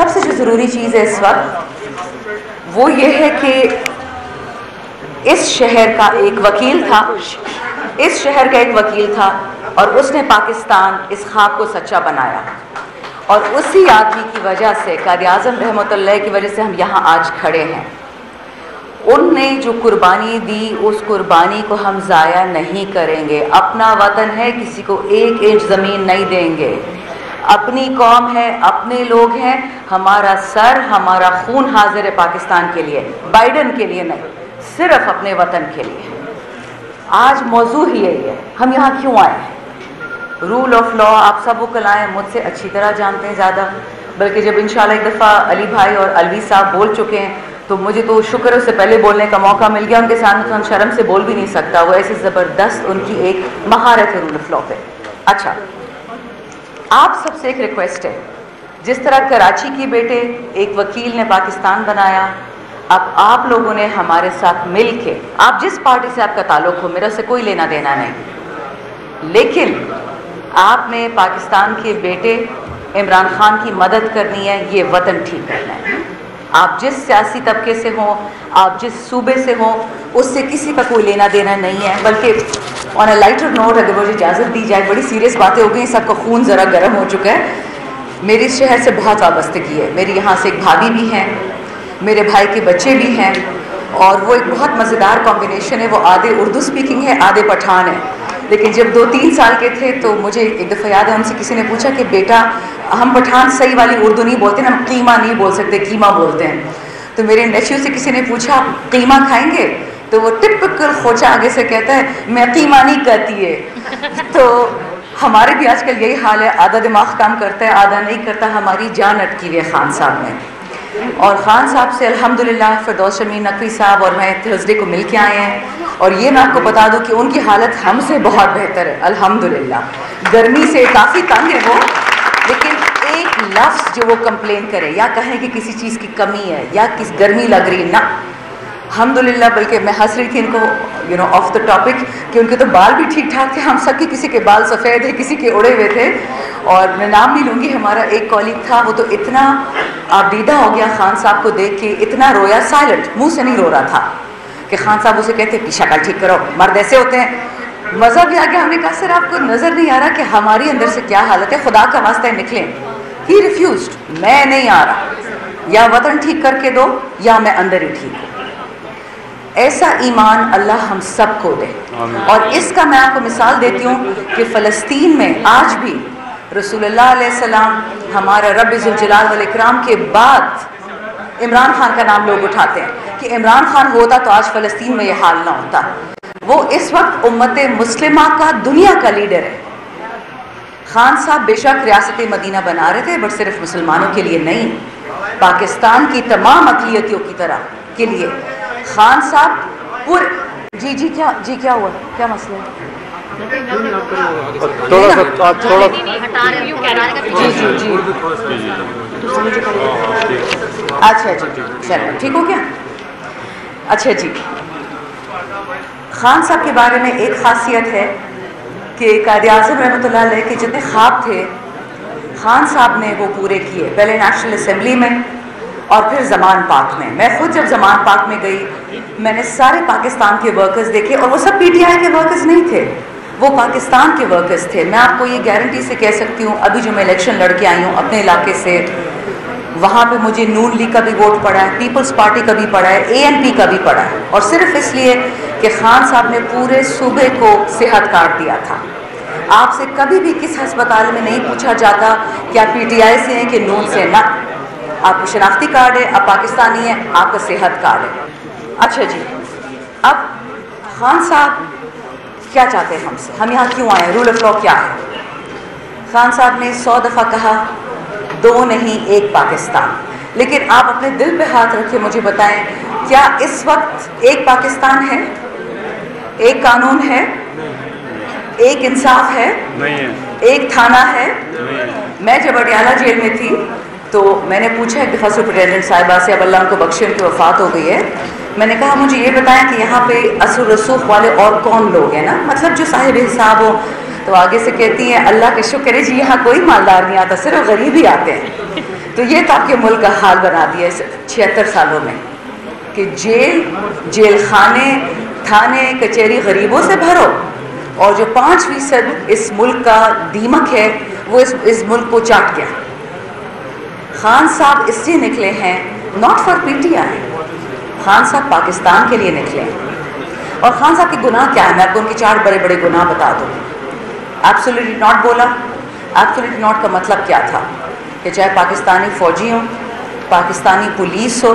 सबसे जो ज़रूरी चीज़ है इस वक्त वो ये है कि इस शहर का एक वकील था, इस शहर का एक वकील था और उसने पाकिस्तान इस ख्वाब को सच्चा बनाया और उसी आदमी की वजह से, क़ायद-ए-आज़म रहमतुल्लाह की वजह से हम यहाँ आज खड़े हैं। उनने जो कुर्बानी दी उस कुर्बानी को हम ज़ाया नहीं करेंगे। अपना वतन है, किसी को एक इंच ज़मीन नहीं देंगे। अपनी कौम है, अपने लोग हैं, हमारा सर हमारा खून हाजिर है पाकिस्तान के लिए, बाइडन के लिए नहीं, सिर्फ अपने वतन के लिए। आज मौजू ही यही है, हम यहाँ क्यों आए हैं। रूल ऑफ लॉ आप सब वो कलाएँ मुझसे अच्छी तरह जानते हैं ज़्यादा, बल्कि जब इंशाल्लाह एक दफ़ा अली भाई और अलवी साहब बोल चुके हैं तो मुझे तो शुक्र उससे पहले बोलने का मौका मिल गया। उनके सामने तो हम शर्म से बोल भी नहीं सकता, वो ऐसे ज़बरदस्त उनकी एक महारत है रूल ऑफ लॉ पे। अच्छा, आप सबसे एक रिक्वेस्ट है, जिस तरह कराची के बेटे एक वकील ने पाकिस्तान बनाया, अब आप लोगों ने हमारे साथ मिल के, आप जिस पार्टी से आपका ताल्लुक हो मेरा से कोई लेना देना नहीं, लेकिन आपने पाकिस्तान के बेटे इमरान खान की मदद करनी है, ये वतन ठीक करना है। आप जिस सियासी तबके से हों, आप जिस सूबे से हों, उससे किसी का कोई लेना देना नहीं है। बल्कि ऑन अ लाइटर नोट, अगर मुझे इजाज़त दी जाए, बड़ी सीरियस बातें हो गई, सबका खून ज़रा गर्म हो चुका है। मेरी इस शहर से बहुत वाबस्तगी है, मेरी यहाँ से एक भाभी भी हैं, मेरे भाई के बच्चे भी हैं और वो एक बहुत मज़ेदार कॉम्बिनेशन है। वो आधे उर्दू स्पीकिंग है, आधे पठान है। लेकिन जब 2-3 साल के थे तो मुझे एक दफ़ा याद है, उनसे किसी ने पूछा कि बेटा हम पठान सही वाली उर्दू नहीं बोलते ना, हम कीमा नहीं बोल सकते, कीमा बोलते हैं। तो मेरे नेफ्यू से किसी ने पूछा कीमा खाएंगे, तो वो टिपिकल खोचा आगे से कहता है मैं कीमा नहीं कहती है। तो हमारे भी आजकल यही हाल है, आधा दिमाग काम करता है आधा नहीं करता। हमारी जान अटकी हुई है खान साहब में, और ख़ान साहब से अल्हम्दुलिल्लाह फिरदौस शमी नक़वी साहब और मैं थर्सडे को मिल के आए हैं। और ये मैं आपको बता दूँ कि उनकी हालत हमसे बहुत बेहतर है अल्हम्दुलिल्लाह। गर्मी से काफ़ी तंग है वो, लेकिन एक लफ्ज़ जो वो कंप्लेन करे या कहें कि किसी चीज़ की कमी है या किस गर्मी लग रही है ना, अल्हम्दुलिल्लाह। बल्कि मैं हंस रही थी इनको, you know, off the topic, कि उनके तो बाल भी ठीक ठाक थे। हम सब के किसी के बाल सफ़ेद है, किसी के उड़े हुए थे। और मैं नाम नहीं लूँगी, हमारा एक कॉलीग था, वो तो इतना आबदीदा हो गया खान साहब को देख के, इतना रोया, साइलेंट, मुँह से नहीं रो रहा था, कि खान साहब उसे कहते कि शक्ल ठीक करो, मर्द ऐसे होते हैं। मज़ा भी आ गया। हमने कहा सर आपको नज़र नहीं आ रहा कि हमारी अंदर से क्या हालत है, खुदा का वास्ता है निकलें। ही रिफ्यूज्ड, मैं नहीं आ रहा, या वतन ठीक करके दो या मैं अंदर ही ठीक हूँ। ऐसा ईमान अल्लाह हम सब को दे। और इसका मैं आपको मिसाल देती हूँ कि फ़लस्तीन में आज भी रसूलुल्लाह अलैहि सलाम, हमारा रब ज़ुल्जलाल वल इकराम के बाद इमरान खान का नाम लोग उठाते हैं कि इमरान खान होता तो आज फ़लस्तीन में यह हाल ना होता। वो इस वक्त उम्मते मुस्लिमा का, दुनिया का लीडर है। खान साहब बेशक रियासत मदीना बना रहे थे, बट सिर्फ मुसलमानों के लिए नहीं, पाकिस्तान की तमाम अक़लियतियों की तरह के लिए खान साहब क्या हुआ, क्या मसला है? अच्छा जी, चलो ठीक हो गया। अच्छा जी, खान साहब के बारे में एक ख़ासियत है कि क़ायद-ए-आज़म रहमतुल्लाह अलैह के जितने ख्वाब थे खान साहब ने वो पूरे किए, पहले नेशनल असम्बली में और फिर जमान पार्क में। मैं खुद जब जमान पार्क में गई, मैंने सारे पाकिस्तान के वर्कर्स देखे, और वो सब PTI के वर्कर्स नहीं थे, वो पाकिस्तान के वर्कर्स थे। मैं आपको ये गारंटी से कह सकती हूँ, अभी जो मैं इलेक्शन लड़ के आई हूँ अपने इलाके से, वहाँ पे मुझे नून लीग का भी वोट पड़ा है, पीपल्स पार्टी का भी पड़ा है, ANP का भी पड़ा है, और सिर्फ इसलिए कि खान साहब ने पूरे सूबे को सेहत कार्ड दिया था। आपसे कभी भी किस हस्पताल में नहीं पूछा जाता कि आप PTI से हैं कि नून से, ना। आपको शनाख्ती कार्ड है, आप पाकिस्तानी हैं, आपका सेहत कार्ड है। अच्छा जी, अब खान साहब क्या चाहते हैं हमसे, हम यहाँ क्यों आए, रूल ऑफ लॉ क्या है? खान साहब ने 100 दफ़ा कहा 2 नहीं 1 पाकिस्तान, लेकिन आप अपने दिल पे हाथ रखे मुझे बताएं, क्या इस वक्त 1 पाकिस्तान है, 1 कानून है, 1 इंसाफ है, नहीं है, 1 थाना है, नहीं है। मैं जब अटियाला जेल में थी तो मैंने पूछा एक दफ़ा सुप्रिटेंडेंट साहिबा से, अब अल्लाह उनको बख्शे, उनकी वफ़ात हो गई है, मैंने कहा मुझे ये बताएं कि यहाँ पे असर रसूख वाले और कौन लोग हैं ना, मतलब जो साहिब हिसाब हो। तो आगे से कहती हैं अल्लाह के शुक्र है जी यहाँ कोई मालदार नहीं आता, सिर्फ गरीब ही आते हैं। तो ये तो आपके मुल्क का हाल बना दिया है 76 सालों में कि जेल, जेल खाने, थाने, कचहरी गरीबों से भरो और जो 5% इस मुल्क का दीमक है वो इस मुल्क को चाट गया। खान साहब इसलिए निकले हैं, नॉट फॉर पीटीआई, खान साहब पाकिस्तान के लिए निकले हैं। और खान साहब के गुनाह क्या है, मैं आपको उनके 4 बड़े बड़े गुनाह बता दूँ। एब्सोल्युटली नॉट बोला, एब्सोल्युटली नॉट का मतलब क्या था कि चाहे पाकिस्तानी फ़ौजी हो, पाकिस्तानी पुलिस हो,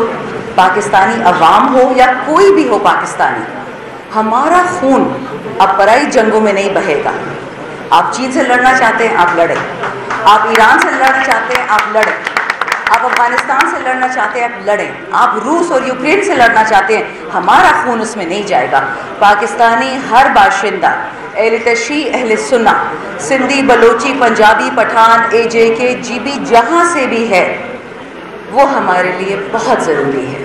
पाकिस्तानी अवाम हो या कोई भी हो पाकिस्तानी, हमारा खून अब पराई जंगों में नहीं बहेगा। आप चीन से लड़ना चाहते हैं, आप लड़ें, आप ईरान से लड़ना चाहते हैं, आप लड़ें, आप अफगानिस्तान से लड़ना चाहते हैं, आप लड़ें, आप रूस और यूक्रेन से लड़ना चाहते हैं, हमारा खून उसमें नहीं जाएगा। पाकिस्तानी हर बाशिंदा, अहले तशी, अहले सुन्ना, सिंधी, बलोची, पंजाबी, पठान, AJK, GB, जहाँ से भी है, वो हमारे लिए बहुत ज़रूरी है।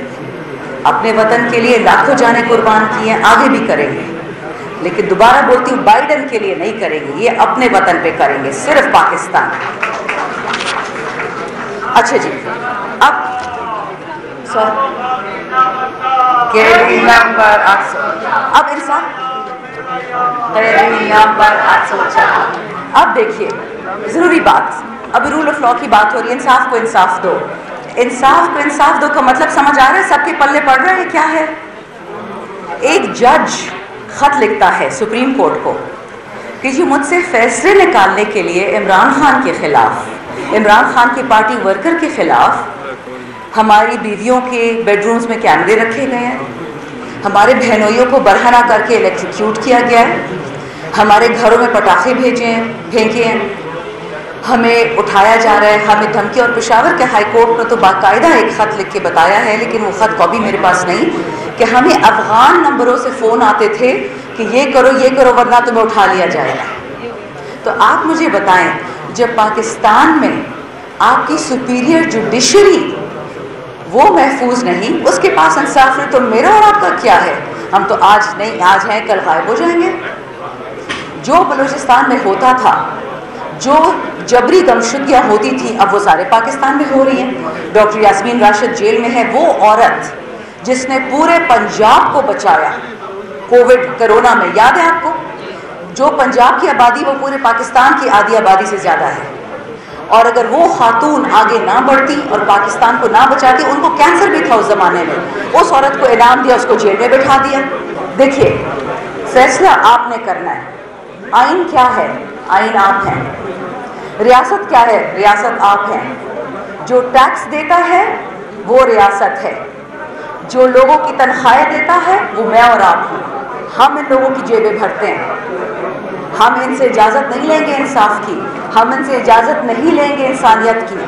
अपने वतन के लिए लाखों जानें कुर्बान की हैं, आगे भी करेंगे, लेकिन दोबारा बोलती हूँ बाइडन के लिए नहीं करेंगे, ये अपने वतन पे करेंगे, सिर्फ पाकिस्तान। अच्छा जी, अब नंबर 800, अब इंसान नंबर 800। अब देखिए ज़रूरी बात, अब रूल ऑफ लॉ की बात हो रही है, इंसाफ को इंसाफ दो, इंसाफ को इंसाफ दो का मतलब समझ आ रहा है, सबके पल्ले पड़ रहा है क्या है। एक जज खत लिखता है सुप्रीम कोर्ट को कि जी मुझसे फैसले निकालने के लिए इमरान खान के खिलाफ, इमरान खान की पार्टी वर्कर के ख़िलाफ़ हमारी बीवियों के बेडरूम्स में कैमरे रखे गए हैं, हमारे बहनोइयों को बरहना करके एलेक्ट्रिक्यूट किया गया है, हमारे घरों में पटाखे फेंके हैं, हमें उठाया जा रहा है, हमें धमकी। और पेशावर के हाई कोर्ट ने तो बाकायदा एक ख़त लिख के बताया है, लेकिन वो ख़त कॉपी मेरे पास नहीं, कि हमें अफ़गान नंबरों से फ़ोन आते थे कि ये करो वरना तुम्हें उठा लिया जाएगा। तो आप मुझे बताएं, जब पाकिस्तान में आपकी सुपीरियर जुडिशरी वो महफूज नहीं, उसके पास इंसाफ है, तो मेरा और आपका क्या है। हम तो आज नहीं, आज हैं कल गायब हो जाएंगे। जो बलूचिस्तान में होता था, जो जबरी गमशुदियाँ होती थी, अब वो सारे पाकिस्तान में हो रही हैं। डॉक्टर यास्मीन राशिद जेल में है, वो औरत जिसने पूरे पंजाब को बचाया कोविड करोना में, याद है आपको। जो पंजाब की आबादी वो पूरे पाकिस्तान की आधी आबादी से ज़्यादा है, और अगर वो खातून आगे ना बढ़ती और पाकिस्तान को ना बचाती, उनको कैंसर भी था उस ज़माने में, उस औरत को इनाम दिया, उसको जेल में बैठा दिया। देखिए फैसला आपने करना है, आइन क्या है, आइन आप हैं, रियासत क्या है, रियासत आप हैं, जो टैक्स देता है वो रियासत है, जो लोगों की तनख्वाहें देता है वो मैं और आप हूँ, हम इन लोगों की जेबें भरते हैं, हम इनसे इजाज़त नहीं लेंगे इंसाफ की, हम इनसे इजाज़त नहीं लेंगे इंसानियत की,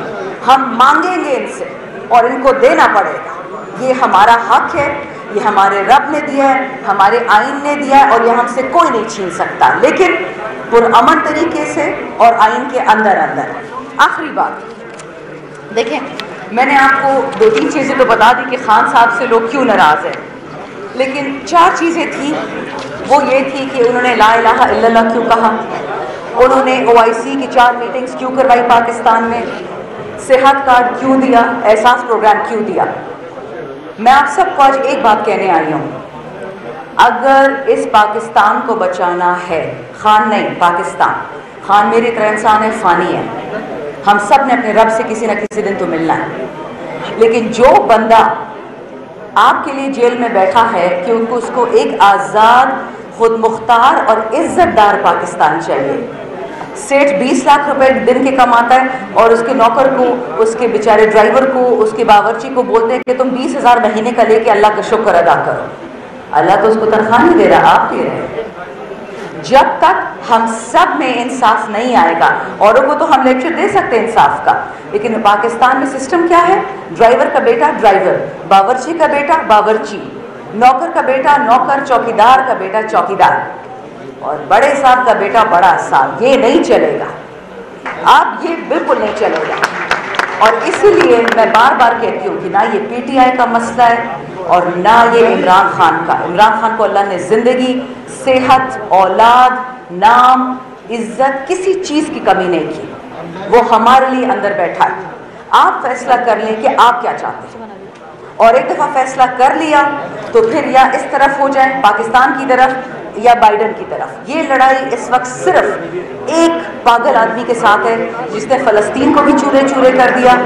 हम मांगेंगे इनसे और इनको देना पड़ेगा। ये हमारा हक है, ये हमारे रब ने दिया है, हमारे आइन ने दिया है, और ये हमसे कोई नहीं छीन सकता, लेकिन पुरअमन तरीके से और आइन के अंदर अंदर। आखिरी बात, देखें मैंने आपको 2-3 चीज़ें तो बता दी कि खान साहब से लोग क्यों नाराज़ हैं, लेकिन 4 चीज़ें थी, वो ये थी कि उन्होंने ला इलाहा इल्लल्लाह क्यों कहा, उन्होंने OIC की 4 मीटिंग्स क्यों करवाई पाकिस्तान में, सेहत कार्ड क्यों दिया, एहसास प्रोग्राम क्यों दिया। मैं आप सबको आज एक बात कहने आई हूँ, अगर इस पाकिस्तान को बचाना है, खान नहीं पाकिस्तान, खान मेरी तरह इंसान है, फ़ानी है, हम सब ने अपने रब से किसी न किसी दिन तो मिलना है, लेकिन जो बंदा आपके लिए जेल में बैठा है कि उनको उसको एक आज़ाद, खुद मुख्तार और इज़्ज़तदार पाकिस्तान चाहिए। सेठ 20 लाख रुपए दिन के कमाता है और उसके नौकर को, उसके बेचारे ड्राइवर को, उसके बावर्ची को बोलते हैं कि तुम 20,000 महीने का लेके अल्लाह का शुक्र अदा करो। अल्लाह तो उसको तनख्वाह नहीं दे रहा, आप दे रहे हैं। जब तक हम सब में इंसाफ नहीं आएगा, औरों को तो हम लेक्चर दे सकते हैं इंसाफ का, लेकिन पाकिस्तान में सिस्टम क्या है, ड्राइवर का बेटा ड्राइवर, बावर्ची का बेटा बावर्ची, नौकर का बेटा नौकर, चौकीदार का बेटा चौकीदार, और बड़े साहब का बेटा बड़ा साहब। ये नहीं चलेगा, आप ये बिल्कुल नहीं चलेगा। और इसीलिए मैं बार बार कहती हूँ कि ना ये PTI का मसला है और ना ये इमरान खान का। इमरान खान को अल्लाह ने ज़िंदगी, सेहत, औलाद, नाम, इज़्ज़त, किसी चीज़ की कमी नहीं की, वो हमारे लिए अंदर बैठा है। आप फैसला कर लें कि आप क्या चाहते हैं, और एक दफ़ा फैसला कर लिया तो फिर या इस तरफ हो जाए पाकिस्तान की तरफ या बाइडन की तरफ। ये लड़ाई इस वक्त सिर्फ एक पागल आदमी के साथ है जिसने फ़लस्तीन को भी चूरे चूरे कर दिया,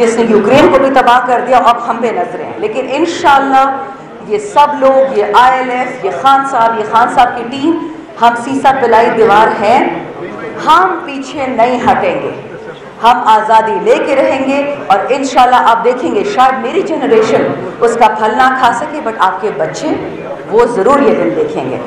जिसने यूक्रेन को भी तबाह कर दिया, अब हम बेनज़र हैं। लेकिन इंशाअल्लाह ये सब लोग, ये ILF, ये खान साहब, की टीम, हम सीसा पिलाई दीवार हैं, हम पीछे नहीं हटेंगे, हम आज़ादी लेके रहेंगे और इंशाल्लाह आप देखेंगे शायद मेरी जनरेशन उसका फल ना खा सके, बट आपके बच्चे वो ज़रूर ये दिन देखेंगे।